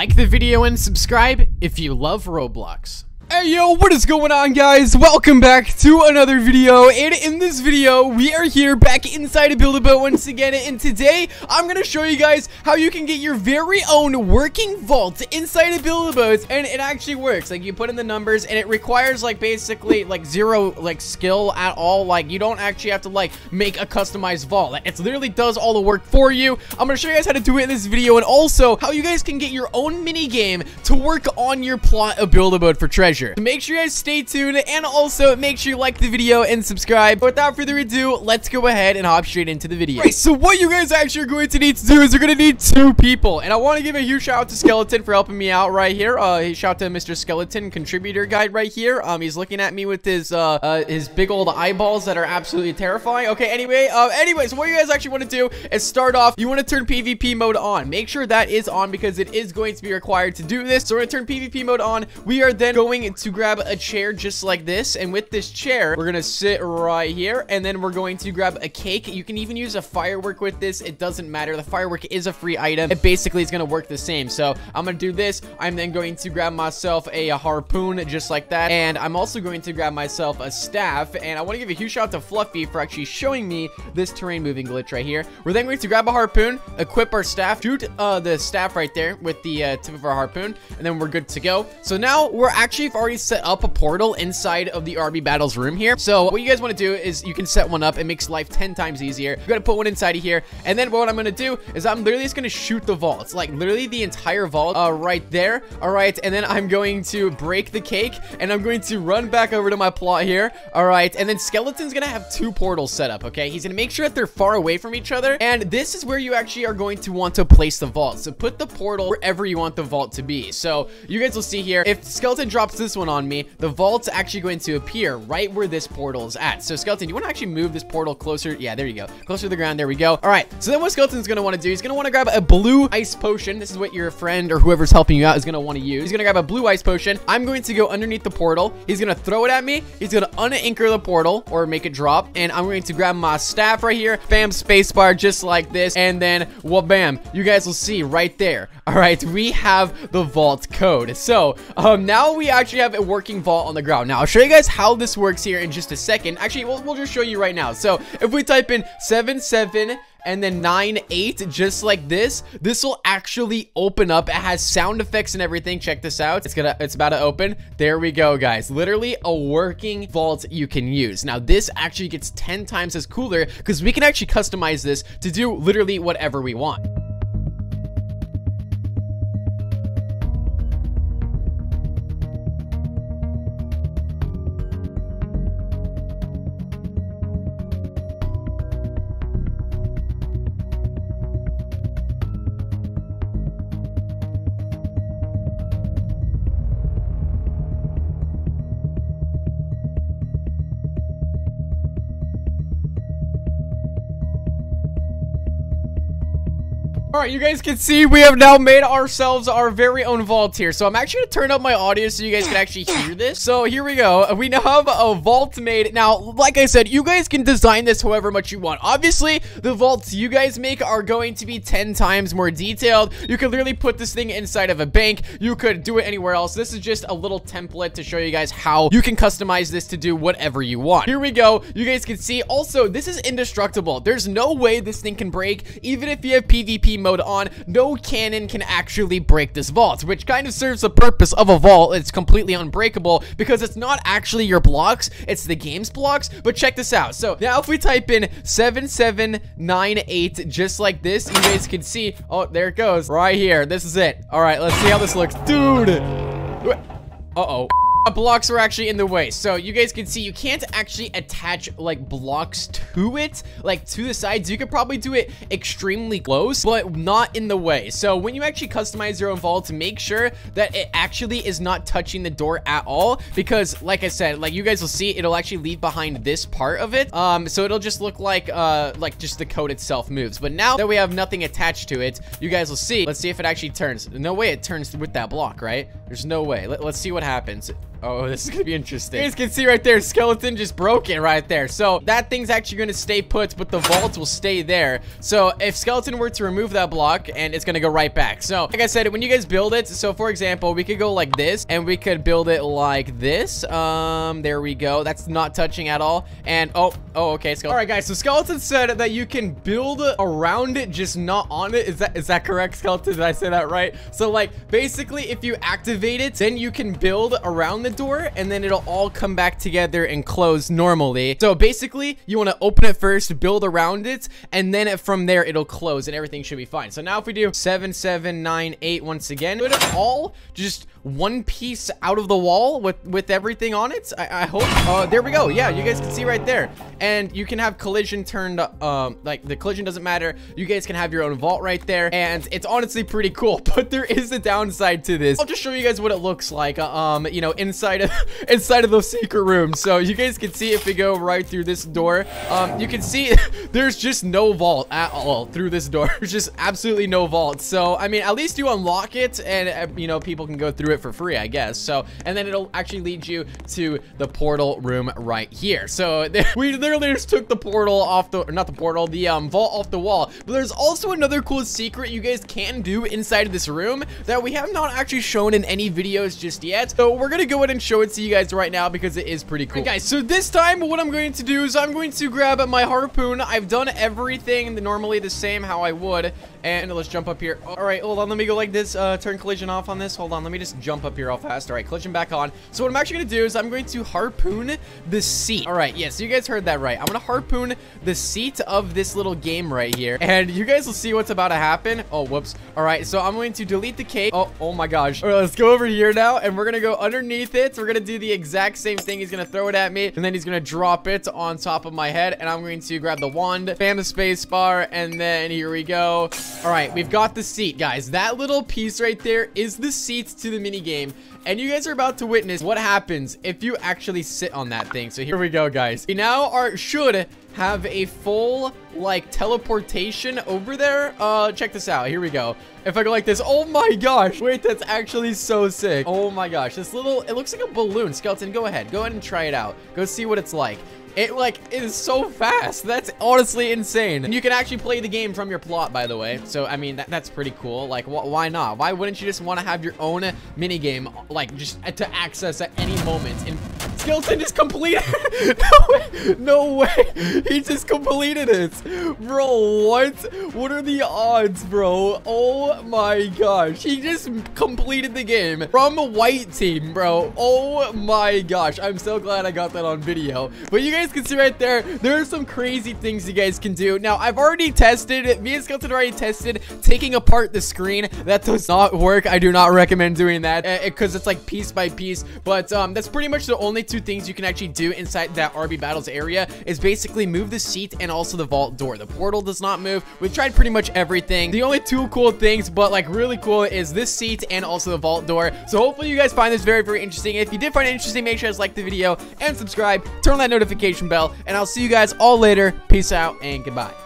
Like the video and subscribe if you love Roblox. Hey yo, what is going on guys? Welcome back to another video, and in this video we are here back inside of Build-A-Boat once again, and today I'm gonna show you guys how you can get your very own working vault inside of Build-A-Boat. And it actually works, like you put in the numbers and it requires like basically like zero like skill at all. Like you don't actually have to like make a customized vault. It literally does all the work for you. I'm gonna show you guys how to do it in this video, and also how you guys can get your own mini game to work on your plot of Build-A-Boat for Treasure. Make sure you guys stay tuned, and also make sure you like the video and subscribe. But without further ado, let's go ahead and hop straight into the video. Right, so what you guys actually are going to need to do is you're going to need two people. And I want to give a huge shout out to Skeleton for helping me out right here. Shout out to Mr. Skeleton, contributor guy right here. He's looking at me with his big old eyeballs that are absolutely terrifying. Okay, anyways, what you guys actually want to do is start off, you want to turn PvP mode on. Make sure that is on because it is going to be required to do this. So we're going to turn PvP mode on. We are then going to grab a chair just like this, and with this chair we're gonna sit right here, and then we're going to grab a cake. You can even use a firework with this, it doesn't matter. The firework is a free item. It basically is gonna work the same. So I'm gonna do this. I'm then going to grab myself a harpoon just like that, and I'm also going to grab myself a staff. And I want to give a huge shout out to Fluffy for actually showing me this terrain moving glitch right here. We're then going to grab a harpoon, equip our staff, shoot the staff right there with the tip of our harpoon, and then we're good to go. So now we're actually already set up a portal inside of the RB Battles room here. So what you guys want to do is you can set one up. It makes life 10 times easier. You're gonna put one inside of here, and then what I'm gonna do is I'm literally just gonna shoot the vault. It's like literally the entire vault right there. All right, and then I'm going to break the cake, and I'm going to run back over to my plot here. All right, and then Skeleton's gonna have two portals set up. Okay, he's gonna make sure that they're far away from each other, and this is where you actually are going to want to place the vault. So put the portal wherever you want the vault to be. So you guys will see here, if Skeleton drops this one on me, the vault's actually going to appear right where this portal is at. So Skeleton, you want to actually move this portal closer. Yeah, there you go, closer to the ground. There we go. All right, so then what Skeleton's going to want to do, he's going to want to grab a blue ice potion. This is what your friend or whoever's helping you out is going to want to use. He's going to grab a blue ice potion. I'm going to go underneath the portal. He's going to throw it at me. He's going to unanchor the portal or make it drop, and I'm going to grab my staff right here, bam, spacebar just like this, and then well, bam, you guys will see right there. All right, we have the vault code. So now we actually have a working vault on the ground. Now I'll show you guys how this works here in just a second. Actually, we'll just show you right now. So if we type in 77 and then 98 just like this, this will actually open up. It has sound effects and everything. Check this out. It's about to open. There we go, guys. Literally a working vault you can use. Now this actually gets 10 times as cooler because we can actually customize this to do literally whatever we want. All right, you guys can see we have now made ourselves our very own vault here. So I'm actually gonna turn up my audio so you guys can actually hear this. So here we go. We now have a vault made. Now, like I said, you guys can design this however much you want. Obviously, the vaults you guys make are going to be 10 times more detailed. You could literally put this thing inside of a bank. You could do it anywhere else. This is just a little template to show you guys how you can customize this to do whatever you want. Here we go. You guys can see. Also, this is indestructible. There's no way this thing can break. Even if you have PvP mode on, no cannon can actually break this vault, which kind of serves the purpose of a vault. It's completely unbreakable because it's not actually your blocks, it's the game's blocks. But check this out. So now if we type in 7798 just like this, you guys can see, oh, there it goes right here. This is it. All right, let's see how this looks, dude. Uh-oh, blocks were actually in the way. So you guys can see you can't actually attach like blocks to it, like to the sides. You could probably do it extremely close, but not in the way. So when you actually customize your own vault, make sure that it actually is not touching the door at all, because like I said, like you guys will see, it'll actually leave behind this part of it. So it'll just look like just the code itself moves. But now that we have nothing attached to it, you guys will see. Let's see if it actually turns. No way it turns with that block, right? There's no way. Let's see what happens. Oh, this is gonna be interesting. You guys can see right there, Skeleton just broke it right there. So that thing's actually gonna stay put, but the vault will stay there. So if Skeleton were to remove that block, and it's gonna go right back. So like I said, when you guys build it, so for example, we could go like this, and we could build it like this. There we go. That's not touching at all. And oh, okay. Skeleton. All right, guys. So Skeleton said that you can build around it, just not on it. Is that correct, Skeleton? Did I say that right? So like basically, if you activate it, then you can build around the door, and then it'll all come back together and close normally. So basically you want to open it first, build around it, and then from there it'll close and everything should be fine. So now if we do 7, 7, 9, 8 once again, put it all just one piece out of the wall with everything on it. I hope. There we go. Yeah, you guys can see right there, and you can have collision turned like the collision doesn't matter. You guys can have your own vault right there, and it's honestly pretty cool, but there is a downside to this. I'll just show you guys what it looks like you know, inside of those secret rooms. So you guys can see if we go right through this door, you can see there's just no vault at all through this door. There's just absolutely no vault. So I mean, at least you unlock it, and you know, people can go through it for free, I guess. So, and then it'll actually lead you to the portal room right here. So we literally just took the portal off the, or not the portal, the vault off the wall. But there's also another cool secret you guys can do inside of this room that we have not actually shown in any videos just yet. So we're gonna go ahead and show it to you guys right now because it is pretty cool. Okay, guys, so this time what I'm going to do is I'm going to grab my harpoon. I've done everything normally the same how I would. And let's jump up here. All right, hold on. Let me go like this. Turn collision off on this. Hold on. Let me just jump up here all fast. All right, collision back on. So what I'm actually going to do is I'm going to harpoon the seat. All right, yes, you guys heard that right. I'm going to harpoon the seat of this little game right here. And you guys will see what's about to happen. Oh, whoops. All right, so I'm going to delete the cake. Oh my gosh. All right, let's go over here now. And we're going to go underneath it. We're going to do the exact same thing. He's going to throw it at me. And then he's going to drop it on top of my head. And I'm going to grab the wand, spam the space bar. And then here we go. All right, we've got the seat, guys. That little piece right there is the seat to the minigame. And you guys are about to witness what happens if you actually sit on that thing. So here we go, guys. We now should have a full, like, teleportation over there. Check this out. Here we go. If I go like this, oh my gosh. Wait, that's actually so sick. Oh my gosh. This little, it looks like a balloon. Skeleton, go ahead. Go ahead and try it out. Go see what it's like. It, like, is so fast. That's honestly insane. And you can actually play the game from your plot, by the way. So, I mean, that's pretty cool. Like, why not? Why wouldn't you just want to have your own minigame, like, just to access at any moment? And Skeleton is completed. No way. He just completed it. Bro, what? What are the odds, bro? Oh, my gosh. He just completed the game from a white team, bro. Oh, my gosh. I'm so glad I got that on video. But you guys can see right there, there are some crazy things you guys can do. Now, I've already tested, me and Skeleton already tested taking apart the screen. That does not work. I do not recommend doing that because it's like piece by piece. But that's pretty much the only two things you can actually do inside that RB Battles area is basically move the seat and also the vault door. The portal does not move. We've tried pretty much everything. The only two cool things, but like really cool, is this seat and also the vault door. So hopefully you guys find this very, very interesting. If you did find it interesting, make sure you guys like the video and subscribe. Turn on that notification bell, and I'll see you guys all later. Peace out and goodbye.